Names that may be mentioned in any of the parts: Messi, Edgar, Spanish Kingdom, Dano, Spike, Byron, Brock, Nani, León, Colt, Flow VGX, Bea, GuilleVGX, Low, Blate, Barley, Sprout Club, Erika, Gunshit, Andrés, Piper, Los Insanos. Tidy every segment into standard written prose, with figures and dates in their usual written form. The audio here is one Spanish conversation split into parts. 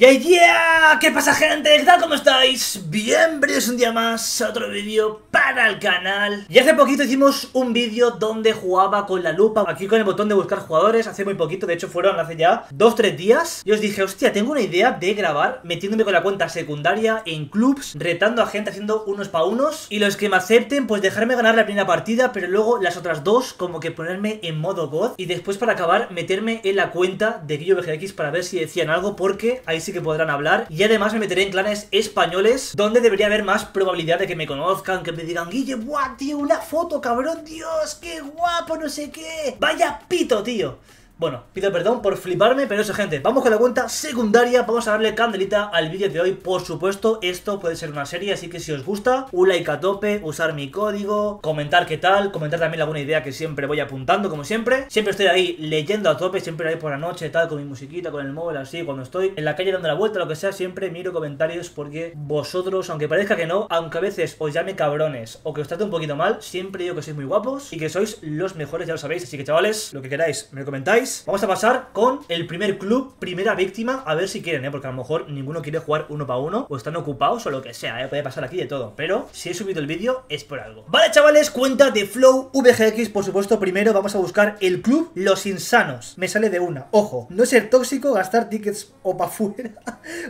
¡Yeah, yeah! ¿Qué pasa, gente? ¿Qué tal? ¿Cómo estáis? Bienvenidos un día más a otro vídeo para el canal. Y hace poquito hicimos un vídeo donde jugaba con la lupa, aquí con el botón de buscar jugadores, hace muy poquito, de hecho fueron hace ya 2-3 días. Y os dije, hostia, tengo una idea de grabar metiéndome con la cuenta secundaria en clubs, retando a gente, haciendo unos pa' unos. Y los que me acepten, pues dejarme ganar la primera partida, pero luego las otras dos, como que ponerme en modo God. Y después, para acabar, meterme en la cuenta de GuilleVGX para ver si decían algo, porque ahí sí que podrán hablar. Y además me meteré en clanes españoles, donde debería haber más probabilidad de que me conozcan, que me digan, Guille, buah, tío, una foto, cabrón, Dios, qué guapo, no sé qué, vaya pito, tío. Bueno, pido perdón por fliparme, pero eso, gente, vamos con la cuenta secundaria, vamos a darle candelita al vídeo de hoy, por supuesto. Esto puede ser una serie, así que si os gusta, un like a tope, usar mi código, comentar qué tal, comentar también alguna idea que siempre voy apuntando, como siempre. Siempre estoy ahí leyendo a tope, siempre ahí por la noche, tal, con mi musiquita, con el móvil, así, cuando estoy en la calle dando la vuelta, lo que sea, siempre miro comentarios porque vosotros, aunque parezca que no, aunque a veces os llame cabrones o que os trate un poquito mal, siempre digo que sois muy guapos y que sois los mejores, ya lo sabéis. Así que, chavales, lo que queráis, me lo comentáis. Vamos a pasar con el primer club, primera víctima, a ver si quieren, porque a lo mejor ninguno quiere jugar uno para uno, o están ocupados o lo que sea, puede pasar aquí de todo, pero si he subido el vídeo es por algo. Vale, chavales, cuenta de Flow VGX, por supuesto. Primero vamos a buscar el club Los Insanos, me sale de una, ojo, no ser tóxico, gastar tickets o para fuera,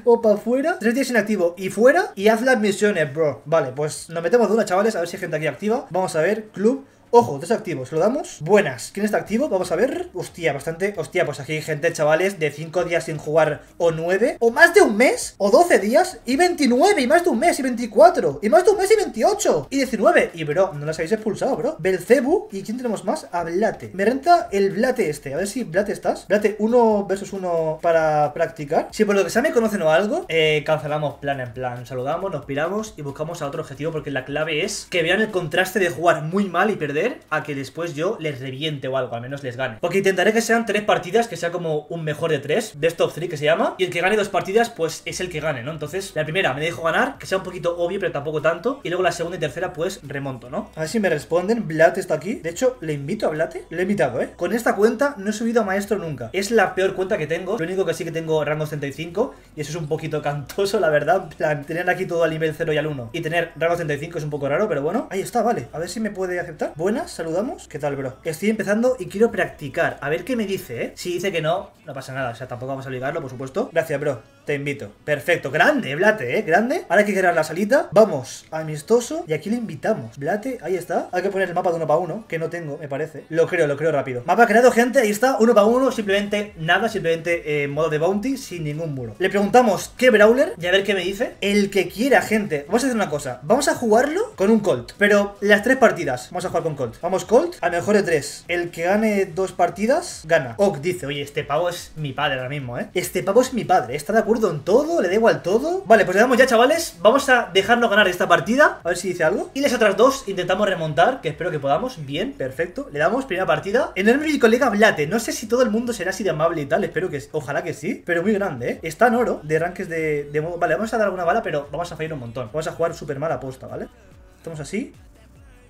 o para fuera, 3 días inactivo y fuera, y haz las misiones, bro. Vale, pues nos metemos de una, chavales, a ver si hay gente aquí activa. Vamos a ver, club. Ojo, 3 activos, lo damos. Buenas, ¿quién está activo? Vamos a ver. Hostia, bastante. Hostia, pues aquí hay gente, chavales, de 5 días sin jugar, o 9, o más de un mes, o 12 días, y 29, y más de un mes, y 24, y más de un mes, y 28, y 19. Y bro, no las habéis expulsado, bro. Belcebu, ¿y quién tenemos más? A Blate. Me renta el Blate este, a ver si Blate estás. Blate 1 versus 1 para practicar. Si por lo que sea me conocen o algo, cancelamos plan en plan. Saludamos, nos piramos y buscamos a otro objetivo, porque la clave es que vean el contraste de jugar muy mal y perder a que después yo les reviente o algo, al menos les gane. Porque intentaré que sean 3 partidas, que sea como un mejor de 3, best top 3 que se llama, y el que gane 2 partidas, pues es el que gane, ¿no? Entonces, la primera me dejo ganar, que sea un poquito obvio, pero tampoco tanto, y luego la segunda y tercera, pues remonto, ¿no? A ver si me responden. Blate está aquí, de hecho, le invito a Blate, le he invitado, ¿eh? Con esta cuenta no he subido a maestro nunca, es la peor cuenta que tengo, lo único que sí que tengo rango 35, y eso es un poquito cantoso, la verdad, en plan, tener aquí todo al nivel 0 y al 1, y tener rango 35 es un poco raro, pero bueno, ahí está, vale, a ver si me puede aceptar. Buenas, saludamos. ¿Qué tal, bro? Estoy empezando y quiero practicar. A ver qué me dice, ¿eh? Si dice que no, no pasa nada. O sea, tampoco vamos a obligarlo, por supuesto. Gracias, bro. Te invito. Perfecto. Grande, Blate, ¿eh? Grande. Ahora hay que crear la salita. Vamos. Amistoso. Y aquí le invitamos. Blate, ahí está. Hay que poner el mapa de 1 para 1, que no tengo, me parece. Lo creo rápido. Mapa creado, gente. Ahí está. 1 para 1. Simplemente nada. Simplemente modo de bounty sin ningún muro. Le preguntamos qué brawler y a ver qué me dice. El que quiera, gente. Vamos a hacer una cosa. Vamos a jugarlo con un Colt. Pero las 3 partidas. Vamos a jugar con Colt. Vamos, Colt. A mejor de 3. El que gane 2 partidas, gana. Ock dice, oye, este pavo es mi padre ahora mismo, ¿eh? Este pavo es mi padre. Está de acuerdo en todo, le da igual todo. Vale, pues le damos ya, chavales. Vamos a dejarnos ganar esta partida, a ver si dice algo. Y las otras dos intentamos remontar, que espero que podamos. Bien, perfecto. Le damos primera partida. Enorme mi colega Blate. No sé si todo el mundo será así de amable y tal. Espero que, ojalá que sí. Pero muy grande, ¿eh? Está en oro de ranques de modo. Vale, vamos a dar alguna bala, pero vamos a fallar un montón. Vamos a jugar súper mal aposta, ¿vale? Estamos así.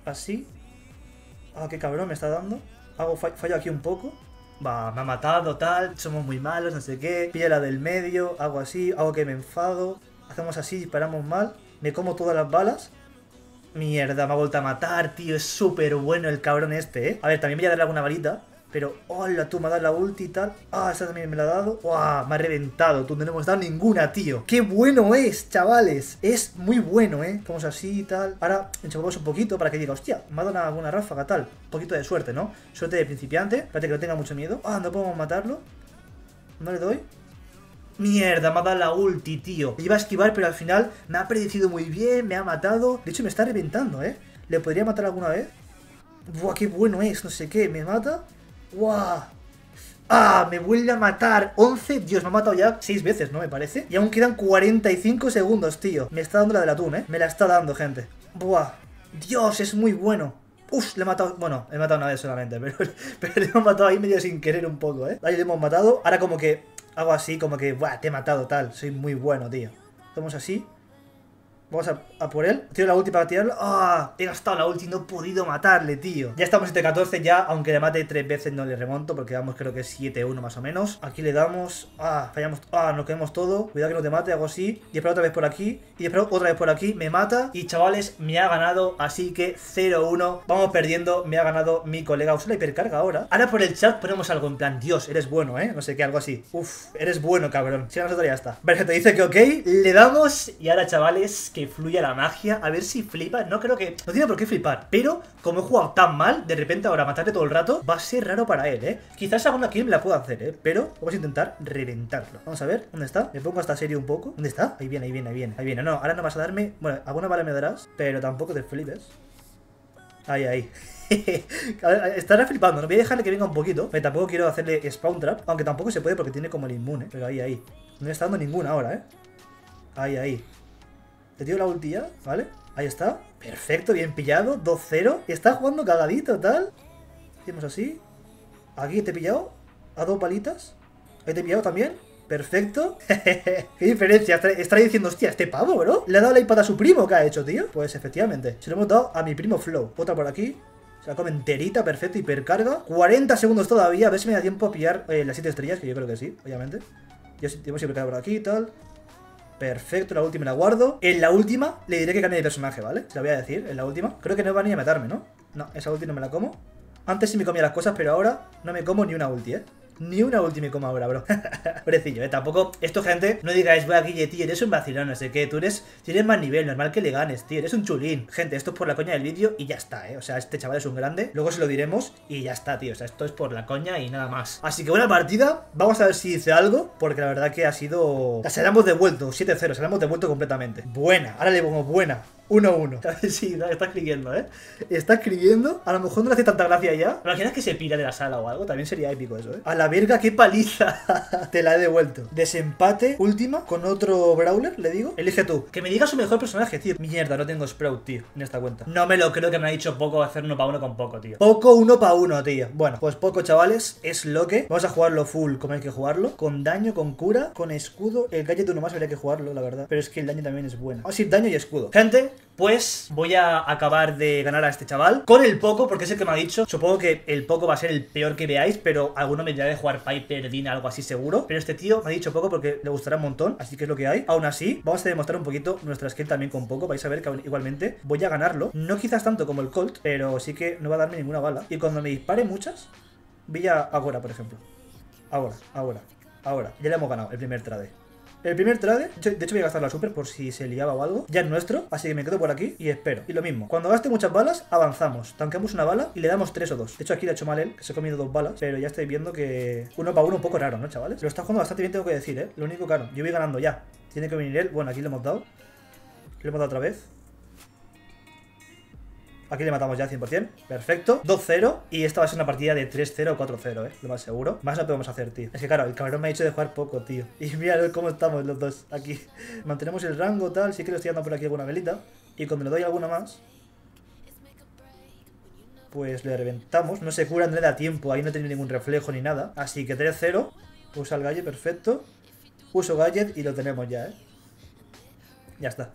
Así. Ah, qué cabrón me está dando. Hago fallo aquí un poco. Va, me ha matado, tal, somos muy malos, no sé qué. Pilla la del medio, hago así, hago que me enfado. Hacemos así, disparamos mal. Me como todas las balas. Mierda, me ha vuelto a matar, tío. Es súper bueno el cabrón este, ¿eh? A ver, también voy a darle alguna balita. Pero, hola, tú me has dado la ulti y tal. Ah, esa también me la ha dado. ¡Wow! Me ha reventado. Tú no le hemos dado ninguna, tío. ¡Qué bueno es, chavales! Es muy bueno, ¿eh? Vamos así y tal. Ahora enchufamos un poquito para que diga, hostia, me ha dado alguna ráfaga, tal. Un poquito de suerte, ¿no? Suerte de principiante. Espérate que no tenga mucho miedo. Ah, no podemos matarlo. No le doy. Mierda, me ha dado la ulti, tío. Me iba a esquivar, pero al final me ha predecido muy bien. Me ha matado. De hecho, me está reventando, ¿eh? ¿Le podría matar alguna vez? ¡Buah, qué bueno es! No sé qué. Me mata. ¡Wow! ¡Ah! Me vuelve a matar. 11. Dios, me ha matado ya 6 veces, ¿no? Me parece. Y aún quedan 45 segundos, tío. Me está dando la del atún, ¿eh? Me la está dando, gente. ¡Buah! Dios, es muy bueno. ¡Uf! Le he matado. Bueno, le he matado una vez solamente, pero le hemos matado ahí medio sin querer un poco, ¿eh? Ahí le hemos matado. Ahora como que hago así, como que, ¡buah! Te he matado, tal. Soy muy bueno, tío. Hacemos así. Vamos a por él. Tiro la ulti para tirarlo. ¡Ah! He gastado la ulti y no he podido matarle, tío. Ya estamos 7-14 ya. Aunque le mate 3 veces no le remonto, porque vamos, creo que es 7-1 más o menos. Aquí le damos. ¡Ah! Fallamos. ¡Ah! Nos quedamos todo. Cuidado que no te mate. Hago así. Y espero otra vez por aquí. Y espero otra vez por aquí. Me mata. Y chavales, me ha ganado. Así que 0-1. Vamos perdiendo. Me ha ganado mi colega. Usa la hipercarga ahora. Ahora por el chat ponemos algo en plan: Dios, eres bueno, ¿eh? No sé qué, algo así. Uf, eres bueno, cabrón. Si ganas otra ya está. Verge te dice que ok. Le damos. Y ahora, chavales, que fluya la magia, a ver si flipa. No creo que... no tiene por qué flipar, pero como he jugado tan mal, de repente ahora matarle todo el rato va a ser raro para él, ¿eh? Quizás alguna kill me la pueda hacer, ¿eh? Pero vamos a intentar reventarlo. Vamos a ver, ¿dónde está? Me pongo hasta serio un poco. ¿Dónde está? Ahí viene, ahí viene, ahí viene. Ahí viene, no, ahora no vas a darme... bueno, alguna bala me darás, pero tampoco te flipes. Ahí, ahí. Estará flipando, no voy a dejarle que venga un poquito. Tampoco quiero hacerle spawn trap, aunque tampoco se puede porque tiene como el inmune, ¿eh? Pero ahí, ahí. No le está dando ninguna ahora, ¿eh? Ahí, ahí. Te tiro la ulti ya, ¿vale? Ahí está. Perfecto, bien pillado. 2-0. Está jugando cagadito, tal. Hacemos así. Aquí te he pillado. A dos palitas. Ahí te he pillado también. Perfecto. Qué diferencia. Estará diciendo, hostia, este pavo, bro. Le ha dado la iPad a su primo. ¿Qué ha hecho, tío? Pues efectivamente. Se lo hemos dado a mi primo Flow. Otra por aquí. Se la come enterita, perfecto. Hipercarga. 40 segundos todavía. A ver si me da tiempo a pillar las 7 estrellas, que yo creo que sí, obviamente. Ya hemos hipercargado por aquí y tal. Perfecto, la última la guardo. En la última le diré que cambie de personaje, ¿vale? Se la voy a decir, en la última. Creo que no va ni a matarme, ¿no? No, esa ulti no me la como. Antes sí me comía las cosas, pero ahora no me como ni una ulti, ¿eh? Ni una ulti me como ahora, bro. Pobrecillo, ¿eh? Tampoco, esto, gente, no digáis, voy a Guille, tío, eres un vacilón, no sé qué. Tú eres, tienes más nivel, normal que le ganes, tío, eres un chulín. Gente, esto es por la coña del vídeo y ya está, ¿eh? O sea, este chaval es un grande, luego se lo diremos y ya está, tío. O sea, esto es por la coña y nada más. Así que buena partida, vamos a ver si dice algo, porque la verdad que ha sido... se la hemos devuelto, 7-0, se la hemos devuelto completamente. Buena, ahora le pongo buena. 1-1. A ver si está escribiendo, ¿eh? Está escribiendo. A lo mejor no le hace tanta gracia ya. ¿Imaginas que se pira de la sala o algo? También sería épico eso, ¿eh? A la verga, qué paliza. Te la he devuelto. Desempate, última, con otro brawler, le digo. Elige tú. Que me diga su mejor personaje, tío. Mierda, no tengo Sprout, tío, en esta cuenta. No me lo creo que me ha dicho Poco hacer uno para uno con Poco, tío. Poco uno para uno, tío. Bueno, pues Poco, chavales, es lo que... vamos a jugarlo full como hay que jugarlo. Con daño, con cura, con escudo. El gadget uno más habría que jugarlo, la verdad. Pero es que el daño también es bueno. Vamos a ir daño y escudo. Gente... pues voy a acabar de ganar a este chaval con el Poco, porque es el que me ha dicho. Supongo que el Poco va a ser el peor que veáis, pero alguno me dirá de jugar Piper, Dina, algo así seguro. Pero este tío me ha dicho Poco porque le gustará un montón, así que es lo que hay. Aún así, vamos a demostrar un poquito nuestra skill también con Poco. Vais a ver que igualmente voy a ganarlo. No quizás tanto como el Colt, pero sí que no va a darme ninguna bala. Y cuando me dispare muchas, Villa ahora, por ejemplo. Ahora, ahora, ahora. Ya le hemos ganado el primer trade. El primer trade, de hecho voy a gastar la super por si se liaba o algo. Ya es nuestro, así que me quedo por aquí y espero. Y lo mismo, cuando gaste muchas balas, avanzamos. Tanqueamos una bala y le damos 3 o 2. De hecho aquí le ha hecho mal él, que se ha comido 2 balas. Pero ya estáis viendo que uno para uno un poco raro, ¿no, chavales? Lo está jugando bastante bien, tengo que decir, ¿eh? Lo único claro, yo voy ganando ya. Tiene que venir él, bueno, aquí lo hemos dado. Le hemos dado otra vez. Aquí le matamos ya 100%. Perfecto. 2-0. Y esta va a ser una partida de 3-0 o 4-0, ¿eh? Lo más seguro. Más no podemos hacer, tío. Es que claro, el cabrón me ha dicho de jugar Poco, tío. Y mira cómo estamos los dos aquí. Mantenemos el rango, tal. Sí que le estoy dando por aquí alguna velita. Y cuando le doy alguna más... pues le reventamos. No se cura, no le da tiempo. Ahí no tiene ningún reflejo ni nada. Así que 3-0. Usa el gadget, perfecto. Uso gadget y lo tenemos ya, ¿eh? Ya está.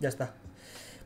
Ya está.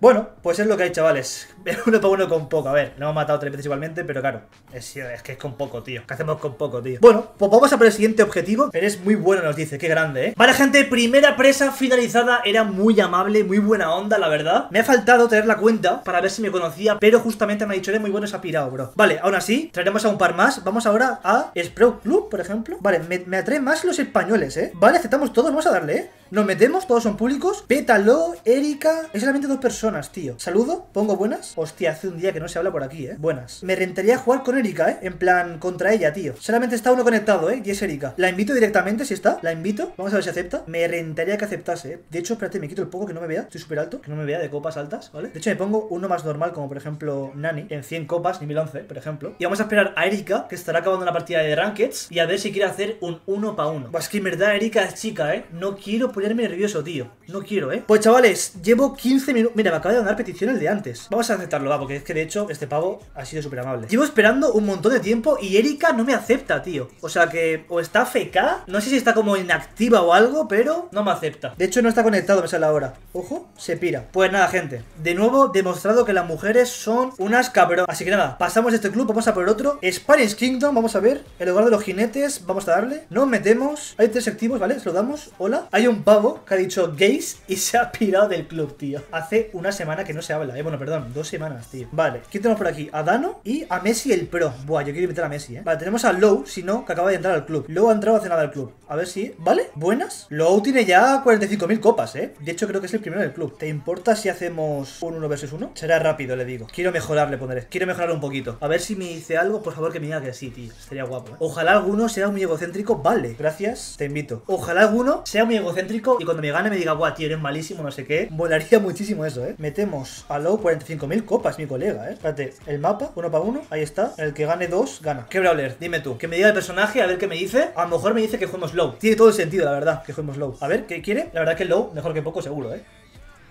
Bueno, pues es lo que hay, chavales. Uno para uno con Poco. A ver, lo hemos matado 3 veces igualmente, pero claro, es que es con Poco, tío. ¿Qué hacemos con Poco, tío? Bueno, pues vamos a por el siguiente objetivo. Eres muy bueno, nos dice. Qué grande, ¿eh? Vale, gente, primera presa finalizada. Era muy amable, muy buena onda, la verdad. Me ha faltado tener la cuenta para ver si me conocía, pero justamente me ha dicho, eres muy bueno, esa pirao, bro. Vale, aún así, traeremos a un par más. Vamos ahora a Sprout Club, por ejemplo. Vale, me atraen más los españoles, ¿eh? Vale, aceptamos todos, vamos a darle, ¿eh? Nos metemos, todos son públicos. Pétalo, Erika. Es solamente 2 personas. Tío. Saludo, pongo buenas. Hostia, hace un día que no se habla por aquí, ¿eh? Buenas. Me rentaría jugar con Erika, ¿eh? En plan, contra ella, tío. Solamente está uno conectado, ¿eh? Y es Erika. La invito directamente, si está. La invito. Vamos a ver si acepta. Me rentaría que aceptase, ¿eh? De hecho, espérate, me quito el Poco que no me vea. Estoy súper alto. Que no me vea de copas altas, ¿vale? De hecho, me pongo uno más normal, como por ejemplo Nani, en 100 copas, nivel 11, por ejemplo. Y vamos a esperar a Erika, que estará acabando la partida de Rankeds, y a ver si quiere hacer un 1 para 1. Pues que en verdad Erika es chica, ¿eh? No quiero ponerme nervioso, tío. No quiero, ¿eh? Pues chavales, llevo 15 minutos. Mira, me acaba de mandar peticiones de antes. Vamos a aceptarlo, va, porque es que de hecho este pavo ha sido súper amable. Llevo esperando un montón de tiempo y Erika no me acepta, tío. O sea que o está FK, no sé si está como inactiva o algo, pero no me acepta. De hecho no está conectado, me sale ahora. Ojo, se pira. Pues nada, gente, de nuevo demostrado que las mujeres son unas cabronas. Así que nada, pasamos de este club, vamos a por otro. Spanish Kingdom, vamos a ver. El hogar de los jinetes, vamos a darle. Nos metemos. Hay 3 activos, ¿vale? Se lo damos. Hola. Hay un pavo que ha dicho gays y se ha pirado del club, tío. Hace una semana que no se habla, bueno, perdón, 2 semanas, tío. Vale, ¿quién tenemos por aquí? A Dano y a Messi el pro. Buah, yo quiero invitar a Messi, Vale, tenemos a Low, si no, que acaba de entrar al club. Low ha entrado hace nada al club. A ver si... ¿Vale? Buenas. Low tiene ya 45.000 copas, De hecho, creo que es el primero del club. ¿Te importa si hacemos un 1 vs 1? Será rápido, le digo. Quiero mejorar, le pondré. Quiero mejorar un poquito. A ver si me dice algo, por favor, que me diga que sí, tío. Sería guapo, Ojalá alguno sea muy egocéntrico. Vale, gracias, te invito. Ojalá alguno sea muy egocéntrico y cuando me gane me diga, guau, tío, eres malísimo, no sé qué. Volaría muchísimo eso, Metemos a Low 45.000 copas, mi colega, Espérate, el mapa, 1 para 1. Ahí está, el que gane 2, gana. ¿Qué brawler? Dime tú. Que me diga el personaje, a ver qué me dice. A lo mejor me dice que juguemos Low. Tiene todo el sentido, la verdad, que juguemos Low. A ver, ¿qué quiere? La verdad que Low, mejor que poco, seguro,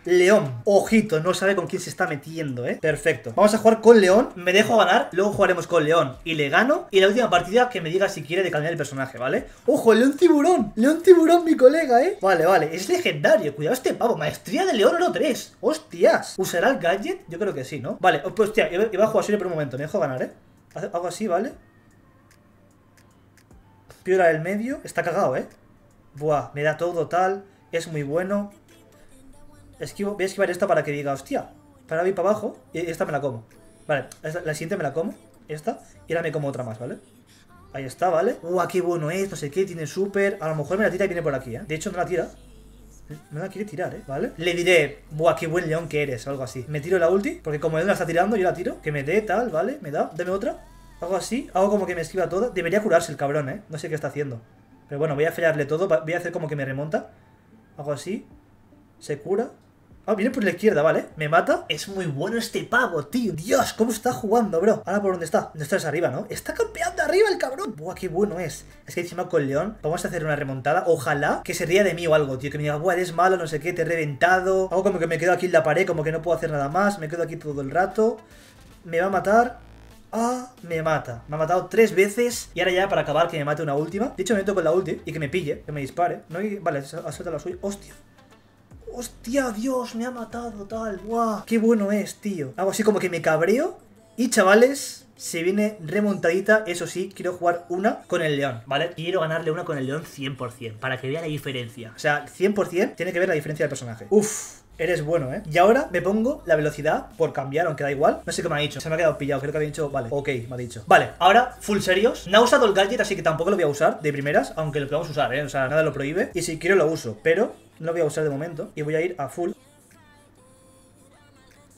León, ojito, no sabe con quién se está metiendo, Perfecto, vamos a jugar con León. Me dejo ganar, luego jugaremos con León y le gano, y la última partida que me diga si quiere de cambiar el personaje, ¿vale? ¡Ojo, León tiburón, mi colega, Vale, vale, es legendario, cuidado este pavo. Maestría de León oro 3, hostias. ¿Usará el gadget? Yo creo que sí, ¿no? Vale, pues hostia, iba a jugar solo por un momento. Me dejo ganar, Hago así, ¿vale? Piora del medio, está cagado, Buah, me da todo tal, es muy bueno. Esquivo, voy a esquivar esta para que diga, hostia, para ir para abajo, y esta me la como. Vale, la siguiente me la como, esta, y ahora me como otra más, ¿vale? Ahí está, ¿vale? Uah, qué bueno es, no sé qué, tiene súper. A lo mejor me la tira y viene por aquí, De hecho, no la tira. No la quiere tirar, ¿vale? Le diré, buah, qué buen león que eres, o algo así. Me tiro la ulti, porque como él la está tirando, yo la tiro. Que me dé tal, ¿vale? Me da, dame otra. Hago así, hago como que me esquiva toda. Debería curarse el cabrón, No sé qué está haciendo. Pero bueno, voy a fallarle todo, voy a hacer como que me remonta. Hago así, se cura. Ah, viene por la izquierda, vale. Me mata. Es muy bueno este pavo, tío. Dios, cómo está jugando, bro. Ahora por dónde está. No estás arriba, ¿no? Está campeando arriba el cabrón. Buah, qué bueno es. Es que encima con León vamos a hacer una remontada. Ojalá que se ría de mí o algo, tío. Que me diga, buah, eres malo, no sé qué, te he reventado. Hago como que me quedo aquí en la pared, como que no puedo hacer nada más. Me quedo aquí todo el rato. Me va a matar. Ah, me mata. Me ha matado 3 veces. Y ahora ya para acabar que me mate una última. De hecho me meto con la ulti y que me pille, que me dispare. No hay... Vale, suelta la suya. Hostia. Hostia, Dios, me ha matado tal, guau, qué bueno es, tío. Hago así como que me cabreo y, chavales, se viene remontadita. Eso sí, quiero jugar una con el León, ¿vale? Quiero ganarle una con el León 100%, para que vea la diferencia. O sea, 100% tiene que ver la diferencia del personaje. Uf, eres bueno, Y ahora me pongo la velocidad por cambiar, aunque da igual. No sé qué me ha dicho, se me ha quedado pillado, creo que había dicho, vale, ok, me ha dicho. Vale, ahora, full serios. No ha usado el gadget, así que tampoco lo voy a usar de primeras, aunque lo podamos usar, O sea, nada lo prohíbe. Y si quiero lo uso, pero no lo voy a usar de momento. Y voy a ir a full.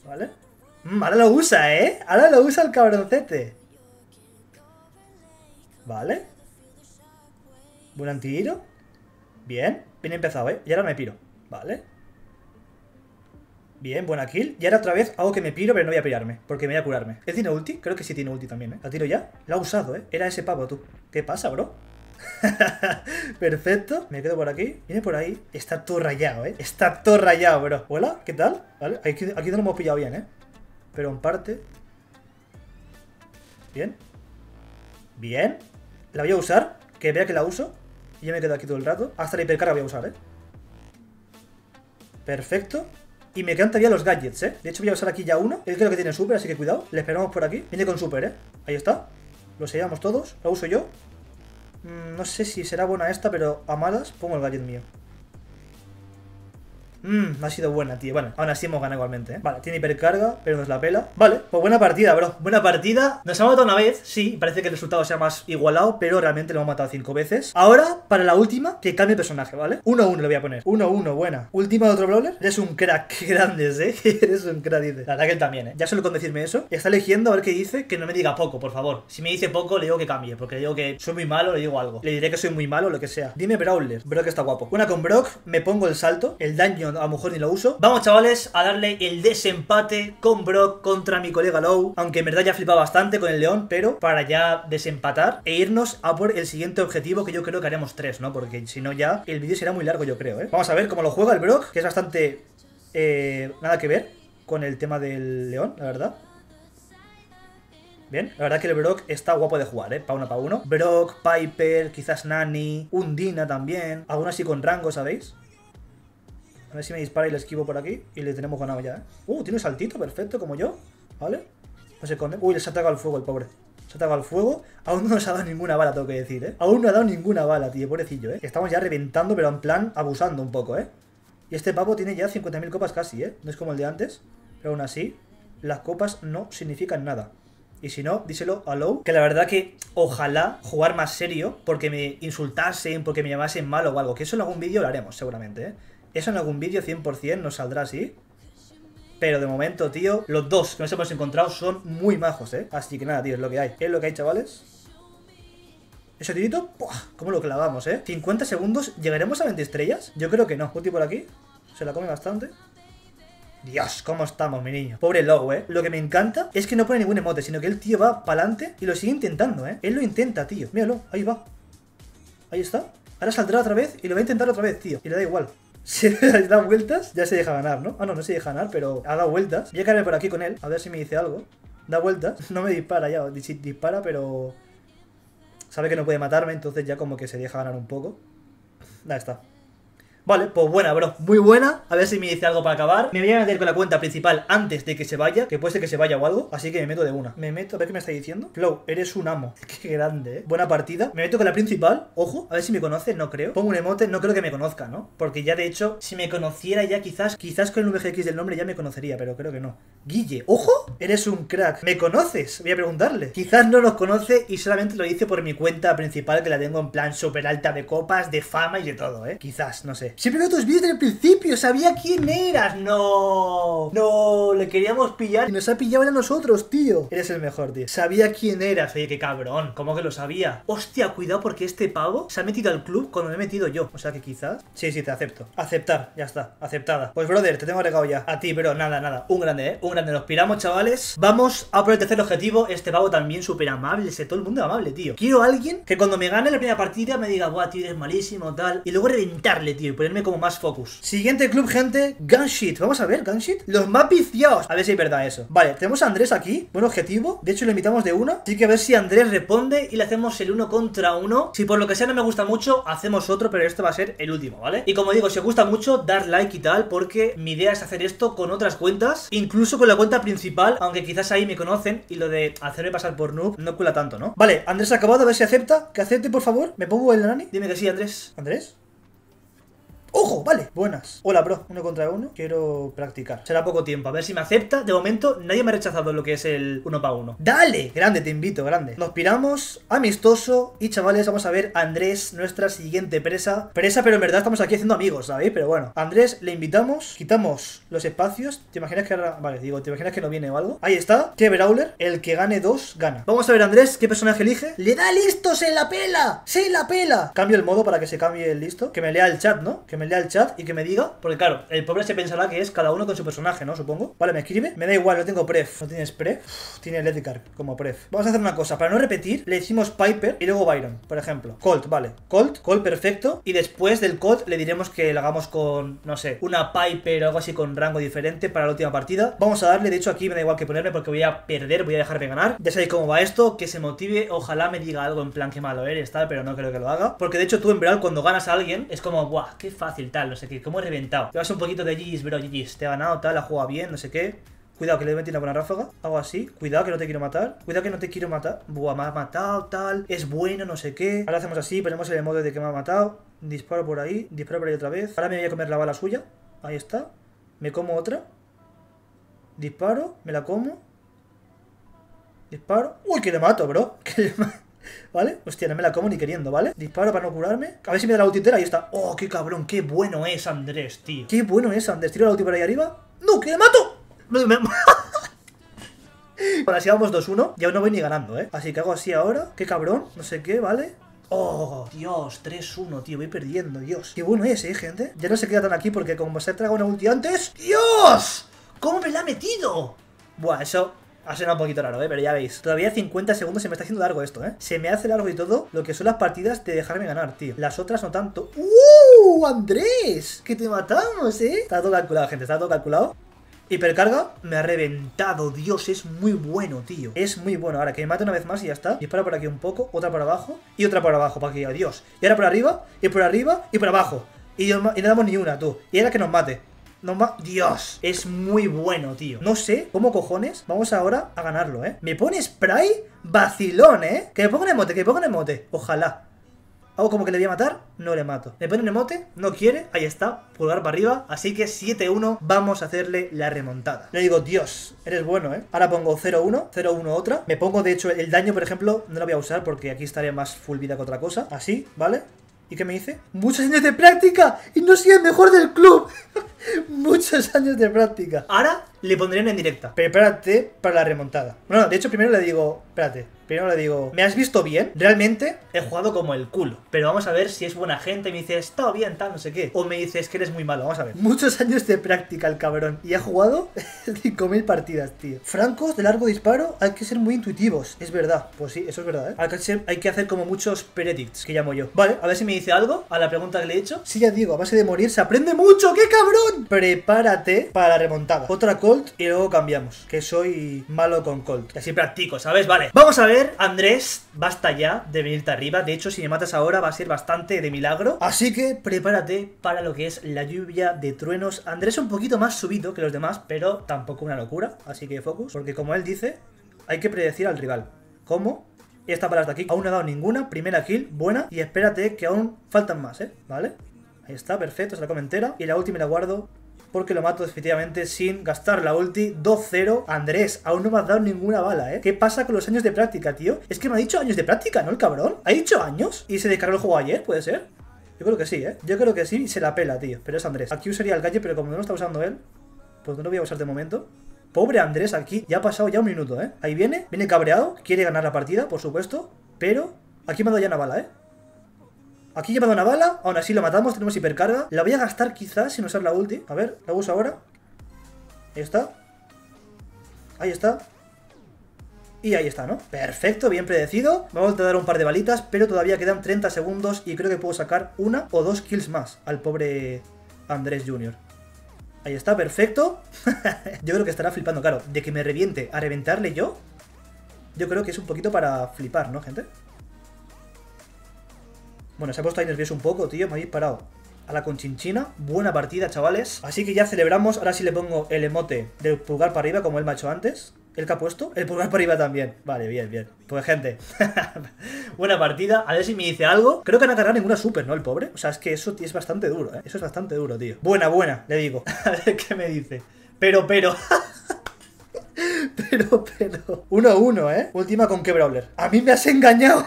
Vale. Ahora lo usa, Ahora lo usa el cabroncete. Vale. Buen antihiro. Bien, bien empezado, Y ahora me piro, vale. Bien, buena kill. Y ahora otra vez hago que me piro, pero no voy a pirarme, porque me voy a curarme. ¿Él tiene ulti? Creo que sí tiene ulti también, ¿La tiro ya? La ha usado, Era ese pavo, tú. ¿Qué pasa, bro? Perfecto, me quedo por aquí. Viene por ahí, está todo rayado, Está todo rayado, bro. Hola, ¿qué tal? Vale, aquí no lo hemos pillado bien, Pero en parte. Bien. Bien. La voy a usar, que vea que la uso. Y yo me quedo aquí todo el rato. Hasta la hipercarga voy a usar, Perfecto. Y me quedan todavía los gadgets, De hecho voy a usar aquí ya uno. Él creo que tiene super, así que cuidado. Le esperamos por aquí. Viene con super, Ahí está. Lo sellamos todos, lo uso yo. No sé si será buena esta, pero a malas pongo el gadget mío. No ha sido buena, tío. Bueno, aún así hemos ganado igualmente, Vale, tiene hipercarga, pero nos la pela. Vale, pues buena partida, bro. Buena partida. Nos ha matado una vez, sí. Parece que el resultado sea más igualado, pero realmente lo hemos matado 5 veces. Ahora, para la última, que cambie el personaje, ¿vale? 1-1 le voy a poner. 1-1, buena. Última de otro brawler. Eres un crack. Qué grandes, Eres un crack, dice. La verdad que él también, Ya solo con decirme eso. Está eligiendo a ver qué dice. Que no me diga poco, por favor. Si me dice poco, le digo que cambie. Porque le digo que soy muy malo, le digo algo. Le diré que soy muy malo, lo que sea. Dime brawler. Brock está guapo. Buena con Brock. Me pongo el salto. El daño a lo mejor ni lo uso. Vamos, chavales, a darle el desempate con Brock contra mi colega Low. Aunque en verdad ya flipa bastante con el León, pero para ya desempatar e irnos a por el siguiente objetivo, que yo creo que haremos 3, ¿no? Porque si no ya el vídeo será muy largo, yo creo, ¿eh? Vamos a ver cómo lo juega el Brock, que es bastante... nada que ver con el tema del León, la verdad. Bien, la verdad que el Brock está guapo de jugar, ¿eh? Pa' uno. Brock, Piper, quizás Nani, Undina también. Alguna así con rango, ¿sabéis? A ver si me dispara y le esquivo por aquí. Y le tenemos ganado ya, ¿eh? Tiene un saltito, perfecto, como yo. ¿Vale? No se esconde. Uy, les ha atacado al fuego el pobre. Se ha atacado al fuego. Aún no nos ha dado ninguna bala, tengo que decir, ¿eh? Aún no ha dado ninguna bala, tío, pobrecillo, ¿eh? Estamos ya reventando, pero en plan abusando un poco, ¿eh? Y este papo tiene ya 50.000 copas casi, ¿eh? No es como el de antes. Pero aún así, las copas no significan nada. Y si no, díselo a Low, que la verdad que ojalá jugar más serio, porque me insultasen, porque me llamasen malo o algo. Que eso en algún vídeo lo haremos, seguramente, ¿eh? Eso en algún vídeo 100% nos saldrá así. Pero de momento, tío, los dos que nos hemos encontrado son muy majos, ¿eh? Así que nada, tío, es lo que hay. Es lo que hay, chavales. Ese tirito, ¡puah! ¿Cómo lo clavamos, eh? 50 segundos, ¿llegaremos a 20 estrellas? Yo creo que no. Puti por aquí, se la come bastante. Dios, cómo estamos, mi niño. Pobre Low, ¿eh? Lo que me encanta es que no pone ningún emote, sino que el tío va para adelante y lo sigue intentando, ¿eh? Él lo intenta, tío. Míralo, ahí va. Ahí está. Ahora saldrá otra vez y lo va a intentar otra vez, tío. Y le da igual. Si le da vueltas, ya se deja ganar, ¿no? Ah, no, no se deja ganar, pero ha dado vueltas. Voy a caerme por aquí con él, a ver si me dice algo. Da vueltas. No me dispara ya. Dispara, pero... sabe que no puede matarme, entonces ya como que se deja ganar un poco. Ahí está. Vale, pues buena, bro, muy buena. A ver si me dice algo para acabar. Me voy a meter con la cuenta principal antes de que se vaya, que puede ser que se vaya o algo, así que me meto de una. Me meto, a ver qué me está diciendo. Flow, eres un amo. Qué grande, ¿eh? Buena partida. Me meto con la principal, ojo, a ver si me conoce, no creo. Pongo un emote, no creo que me conozca, ¿no? Porque ya de hecho, si me conociera ya quizás con el VGX del nombre ya me conocería, pero creo que no. Guille, ojo, eres un crack. ¿Me conoces? Voy a preguntarle. Quizás no nos conoce y solamente lo hice por mi cuenta principal, que la tengo en plan súper alta de copas, de fama y de todo, ¿eh? Quizás, no sé. Siempre veo tus vídeos desde el principio, sabía quién eras. No, no, le queríamos pillar y nos ha pillado a nosotros, tío. Eres el mejor, tío. Sabía quién eras. Oye, qué cabrón, ¿cómo que lo sabía? Hostia, cuidado porque este pavo se ha metido al club cuando me he metido yo. O sea que quizás... Sí, te acepto. Aceptar, ya está, aceptada. Pues brother, te tengo regado ya. A ti, bro, nada. Un grande, ¿eh? Un grande, nos piramos, chavales. Vamos a por el tercer objetivo. Este pavo también súper amable, sé todo el mundo amable, tío. Quiero a alguien que cuando me gane la primera partida me diga, buah, tío, eres malísimo, tal. Y luego reventarle, tío, y ponerme como más focus. Siguiente club, gente, Gunshit. Vamos a ver, Gunshit, los más viciados. A ver si es verdad eso. Vale, tenemos a Andrés aquí. Buen objetivo, de hecho lo invitamos de una. Así que a ver si Andrés responde y le hacemos el 1 contra 1. Si por lo que sea no me gusta mucho, hacemos otro, pero este va a ser el último, ¿vale? Y como digo, si os gusta mucho, dar like y tal, porque mi idea es hacer esto con otras cuentas, incluso con la cuenta principal, aunque quizás ahí me conocen y lo de hacerme pasar por noob no cula tanto, ¿no? Vale, Andrés ha acabado, a ver si acepta. Que acepte, por favor. ¿Me pongo el Nani? Dime que sí, Andrés. ¿Andrés? ¡Ojo! Vale, buenas. Hola, bro. 1 contra 1. Quiero practicar. Será poco tiempo. A ver si me acepta. De momento, nadie me ha rechazado lo que es el 1 para 1. ¡Dale! Grande, te invito, grande. Nos piramos. Amistoso. Y, chavales, vamos a ver a Andrés, nuestra siguiente presa. Presa, pero en verdad estamos aquí haciendo amigos, ¿sabéis? Pero bueno. A Andrés le invitamos. Quitamos los espacios. ¿Te imaginas que ahora...? Vale, digo, ¿te imaginas que no viene o algo? Ahí está. Tiene Brawler. El que gane 2, gana. Vamos a ver a Andrés. ¿Qué personaje elige? ¡Le da listo! ¡Se la pela! ¡Se la pela! Cambio el modo para que se cambie el listo. Que me lea el chat, ¿no? Que me lea el chat y que me diga, porque claro, el pobre se pensará que es cada uno con su personaje, ¿no? Supongo. Vale, me escribe. Me da igual, no tengo pref. ¿No tienes pref? Uf, tiene el Edgar como pref. Vamos a hacer una cosa, para no repetir, le decimos Piper y luego Byron, por ejemplo. Colt, vale. Colt, perfecto. Y después del Colt le diremos que lo hagamos con, no sé, una Piper o algo así con rango diferente para la última partida. Vamos a darle, de hecho aquí me da igual que ponerme porque voy a perder, voy a dejarme ganar. Ya sabéis cómo va esto, que se motive, ojalá me diga algo en plan que malo eres, tal, pero no creo que lo haga. Porque de hecho tú en verdad cuando ganas a alguien es como, guau, qué fácil, tal, no sé qué, como he reventado. Te vas un poquito de GG's, bro, GG's, te ha ganado, tal, ha jugado bien, no sé qué. Cuidado que le he metido una buena ráfaga. Hago así. Cuidado que no te quiero matar. Cuidado que no te quiero matar. Buah, me ha matado, tal. Es bueno, no sé qué. Ahora hacemos así, ponemos el emote de que me ha matado. Disparo por ahí otra vez. Ahora me voy a comer la bala suya. Ahí está. Me como otra. Disparo, me la como. Disparo. Uy, que le mato, bro. Que le mato. ¿Vale? Hostia, no me la como ni queriendo, ¿vale? Disparo para no curarme. A ver si me da la ulti entera. Ahí está. Oh, qué cabrón. Qué bueno es Andrés, tío. Qué bueno es Andrés. Tiro la ulti por ahí arriba. ¡No, que le mato! Ahora sí vamos 2-1. Ya no voy ni ganando, ¿eh? Así que hago así ahora. Qué cabrón. No sé qué, ¿vale? ¡Oh! Dios, 3-1, tío. Voy perdiendo, Dios. Qué bueno es, gente. Ya no se queda tan aquí porque como se ha tragado una ulti antes... ¡Dios! ¿Cómo me la ha metido? Buah, eso... ha sonado un poquito raro, pero ya veis. Todavía 50 segundos, se me está haciendo largo esto, Se me hace largo y todo lo que son las partidas de dejarme ganar, tío. Las otras no tanto. ¡Uh, Andrés! Que te matamos, Está todo calculado, gente, está todo calculado. Hipercarga, me ha reventado. Dios, es muy bueno, tío. Es muy bueno, ahora que me mate una vez más y ya está. Dispara por aquí un poco, otra por abajo. Y otra por abajo, para aquí, adiós. Y ahora por arriba, y por arriba, y por abajo. Y no damos ni una, tú. Y ahora que nos mate. Dios, es muy bueno, tío. No sé cómo cojones vamos ahora a ganarlo, Me pone spray vacilón, Que me ponga un emote, que me ponga un emote. Ojalá. Hago como que le voy a matar, no le mato. Me pone un emote, no quiere, ahí está, pulgar para arriba. Así que 7-1, vamos a hacerle la remontada. Le digo, Dios, eres bueno, Ahora pongo 0-1, 0-1 otra. Me pongo, de hecho, el daño, por ejemplo, no lo voy a usar porque aquí estaría más full vida que otra cosa. Así, ¿vale? ¿Y qué me dice? ¡Muchos años de práctica! ¡Y no soy el mejor del club! ¡Muchos años de práctica! Ahora le pondrían en directa. Prepárate para la remontada. Bueno, de hecho, primero le digo... Espérate. Primero le digo... ¿Me has visto bien? Realmente he jugado como el culo. Pero vamos a ver si es buena gente. Y me dice... Está bien, tal, no sé qué. O me dice... Es que eres muy malo. Vamos a ver. Muchos años de práctica, el cabrón. Y ha jugado 5.000 partidas, tío. Francos de largo disparo. Hay que ser muy intuitivos. Es verdad. Pues sí, eso es verdad, hay que hacer como muchos predicts, que llamo yo. Vale, a ver si me dice algo a la pregunta que le he hecho. Sí, ya digo. A base de morir se aprende mucho. ¡Qué cabrón! Prepárate para la remontada. Otra Colt y luego cambiamos. Que soy malo con Colt. Y así practico, ¿sabes? Vale. Vamos a ver. Andrés, basta ya de venirte arriba. De hecho, si me matas ahora va a ser bastante de milagro. Así que prepárate para lo que es la lluvia de truenos. Andrés un poquito más subido que los demás, pero tampoco una locura. Así que focus, porque como él dice, hay que predecir al rival. ¿Cómo? Esta parada de aquí aún no ha dado ninguna. Primera kill, buena. Y espérate que aún faltan más, ¿vale? Ahí está, perfecto, se la come entera. Y la última la guardo porque lo mato definitivamente sin gastar la ulti. 2-0. Andrés, aún no me has dado ninguna bala, ¿eh? ¿Qué pasa con los años de práctica, tío? Es que me ha dicho años de práctica, ¿no? El cabrón. ¿Ha dicho años? ¿Y se descargó el juego ayer? ¿Puede ser? Yo creo que sí, Yo creo que sí y se la pela, tío. Pero es Andrés. Aquí usaría el gadget, pero como no lo está usando él, pues no lo voy a usar de momento. Pobre Andrés aquí. Ya ha pasado ya un minuto, Ahí viene. Viene cabreado. Quiere ganar la partida, por supuesto. Pero aquí me ha dado ya una bala, Aquí llevado una bala, aún así lo matamos, tenemos hipercarga. La voy a gastar quizás sin usar la ulti. A ver, la uso ahora. Ahí está. Ahí está. Y ahí está, ¿no? Perfecto, bien predecido. Vamos a dar un par de balitas, pero todavía quedan 30 segundos y creo que puedo sacar una o dos kills más al pobre Andrés Jr. Ahí está, perfecto. Yo creo que estará flipando, claro. De que me reviente a reventarle yo. Yo creo que es un poquito para flipar, ¿no, gente? Bueno, se ha puesto ahí nervioso un poco, tío. Me habéis parado a la conchinchina. Buena partida, chavales. Así que ya celebramos. Ahora sí le pongo el emote del pulgar para arriba, como él me ha hecho antes. ¿El que ha puesto? El pulgar para arriba también. Vale, bien, bien. Pues, gente. Buena partida. A ver si me dice algo. Creo que no ha cargado ninguna super, ¿no? El pobre. O sea, es que eso es bastante duro, Eso es bastante duro, tío. Buena, buena, le digo. A ver qué me dice. Pero... pero... 1-1, Última con Quebrawler. A mí me has engañado.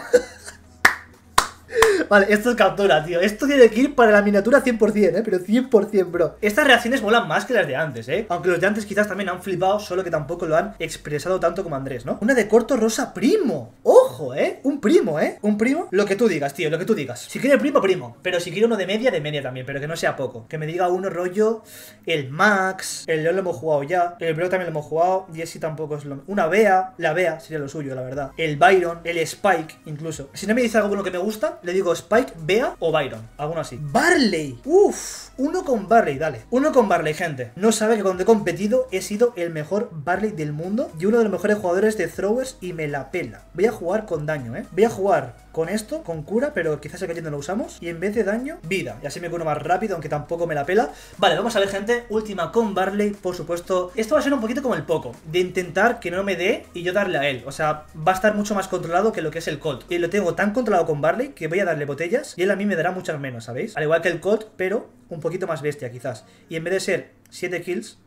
Vale, esto es captura, tío. Esto tiene que ir para la miniatura 100%, pero 100%, bro. Estas reacciones molan más que las de antes, Aunque los de antes quizás también han flipado, solo que tampoco lo han expresado tanto como Andrés, ¿no? Una de corto rosa primo. ¡Ojo, Un primo, Un primo. Lo que tú digas, tío, lo que tú digas. Si quiere primo, primo. Pero si quiere uno de media también, pero que no sea poco. Que me diga uno rollo, el Max, el León lo hemos jugado ya, el Brock también lo hemos jugado, Jesse tampoco es lo... Una Bea, la Bea sería lo suyo, la verdad. El Byron, el Spike, incluso. Si no me dice algo bueno que me gusta, le digo Spike, Bea o Byron, alguno así. Barley, uff, uno con Barley, dale. Uno con Barley, gente. No sabe que cuando he competido he sido el mejor Barley del mundo y uno de los mejores jugadores de throwers y me la pela. Voy a jugar con daño, Voy a jugar con esto, con cura, pero quizás aquí no lo usamos. Y en vez de daño, vida. Y así me curo más rápido, aunque tampoco me la pela. Vale, vamos a ver, gente. Última con Barley, por supuesto. Esto va a ser un poquito como el Poco, de intentar que no me dé y yo darle a él. O sea, va a estar mucho más controlado que lo que es el Colt. Y lo tengo tan controlado con Barley que voy a darle botellas y él a mí me dará muchas menos, ¿sabéis? Al igual que el Colt, pero un poquito más bestia quizás. Y en vez de ser 7 kills,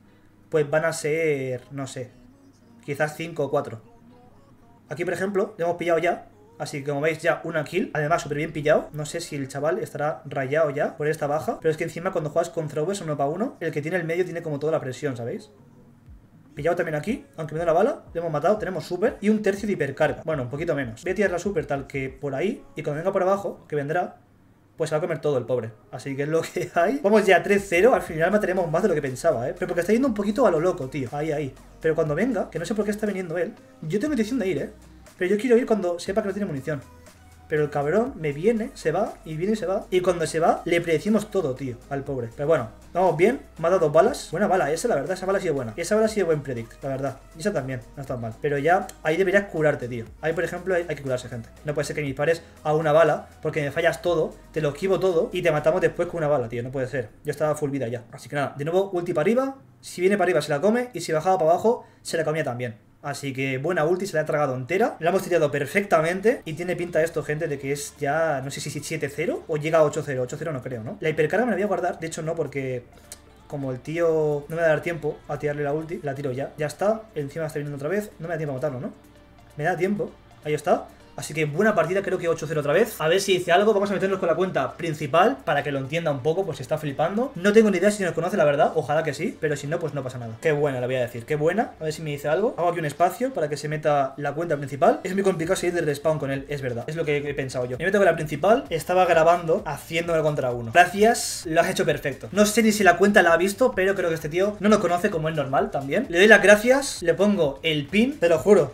pues van a ser, no sé, quizás 5 o 4. Aquí, por ejemplo, le hemos pillado ya. Así que como veis ya una kill, además súper bien pillado. No sé si el chaval estará rayado ya por esta baja, pero es que encima cuando juegas con throwers 1 para 1, el que tiene el medio tiene como toda la presión, ¿sabéis? Pillado también aquí, aunque me da la bala. Le hemos matado, tenemos super y un tercio de hipercarga. Bueno, un poquito menos. Voy a tirar la super tal que por ahí. Y cuando venga por abajo, que vendrá, pues se va a comer todo el pobre. Así que es lo que hay. Vamos ya 3-0. Al final mataremos más de lo que pensaba, ¿eh? Pero porque está yendo un poquito a lo loco, tío. Ahí, ahí. Pero cuando venga, que no sé por qué está viniendo él. Yo tengo intención de ir, ¿eh? Pero yo quiero ir cuando sepa que no tiene munición. Pero el cabrón me viene, se va, y viene y se va. Y cuando se va, le predecimos todo, tío, al pobre. Pero bueno, vamos bien. Me ha dado balas. Buena bala esa, la verdad. Esa bala ha sido buena. Esa bala ha sido buen predict, la verdad. Y esa también, no está mal. Pero ya, ahí deberías curarte, tío. Ahí, por ejemplo, hay que curarse, gente. No puede ser que me dispares a una bala, porque me fallas todo, te lo esquivo todo, y te matamos después con una bala, tío. No puede ser. Yo estaba full vida ya. Así que nada, de nuevo, ulti para arriba. Si viene para arriba, se la come. Y si bajaba para abajo, se la comía también. Así que buena ulti, se la ha tragado entera. La hemos tirado perfectamente. Y tiene pinta esto, gente, de que es ya... No sé si 7-0 o llega a 8-0. 8-0 no creo, ¿no? La hipercarga me la voy a guardar. De hecho, no, porque... Como el tío... No me va a dar tiempo a tirarle la ulti. La tiro ya. Ya está. Encima está viniendo otra vez. No me da tiempo a matarlo, ¿no? Me da tiempo. Ahí está. Así que buena partida, creo que 8-0 otra vez. A ver si dice algo, vamos a meternos con la cuenta principal para que lo entienda un poco, pues está flipando. No tengo ni idea si nos conoce, la verdad, ojalá que sí, pero si no, pues no pasa nada. Qué buena, le voy a decir, qué buena. A ver si me dice algo. Hago aquí un espacio para que se meta la cuenta principal. Es muy complicado seguir del respawn con él, es verdad, es lo que he pensado yo. Me meto con la principal, estaba grabando, haciéndome contra uno. Gracias, lo has hecho perfecto. No sé ni si la cuenta la ha visto, pero creo que este tío no nos conoce como es normal también. Le doy las gracias, le pongo el pin, te lo juro,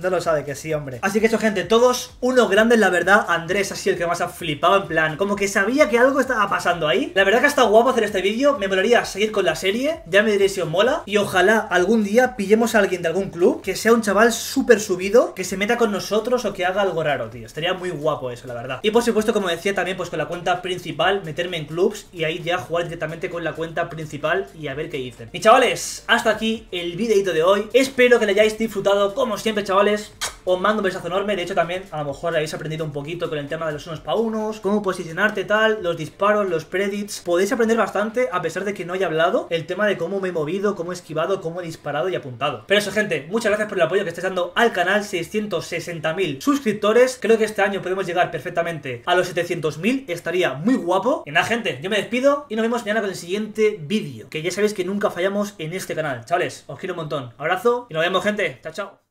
no lo sabe que sí, hombre. Así que eso, gente. De todos, unos grandes, la verdad. Andrés ha sido el que más ha flipado, en plan, como que sabía que algo estaba pasando ahí. La verdad que ha estado guapo hacer este vídeo, me molaría seguir con la serie, ya me diréis si os mola. Y ojalá algún día pillemos a alguien de algún club, que sea un chaval súper subido, que se meta con nosotros o que haga algo raro, tío. Estaría muy guapo eso, la verdad. Y por supuesto, como decía también, pues con la cuenta principal, meterme en clubs y ahí ya jugar directamente con la cuenta principal y a ver qué dicen. Y chavales, hasta aquí el videito de hoy. Espero que lo hayáis disfrutado, como siempre, chavales. Os mando un besazo enorme. De hecho, también a lo mejor habéis aprendido un poquito con el tema de los unos pa' unos, cómo posicionarte tal, los disparos, los predicts. Podéis aprender bastante, a pesar de que no haya hablado, el tema de cómo me he movido, cómo he esquivado, cómo he disparado y apuntado. Pero eso, gente, muchas gracias por el apoyo que estáis dando al canal. 660.000 suscriptores. Creo que este año podemos llegar perfectamente a los 700.000. Estaría muy guapo. Y nada, gente, yo me despido y nos vemos mañana con el siguiente vídeo, que ya sabéis que nunca fallamos en este canal. Chavales, os quiero un montón. Abrazo y nos vemos, gente. Chao, chao.